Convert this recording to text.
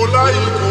Nikolai.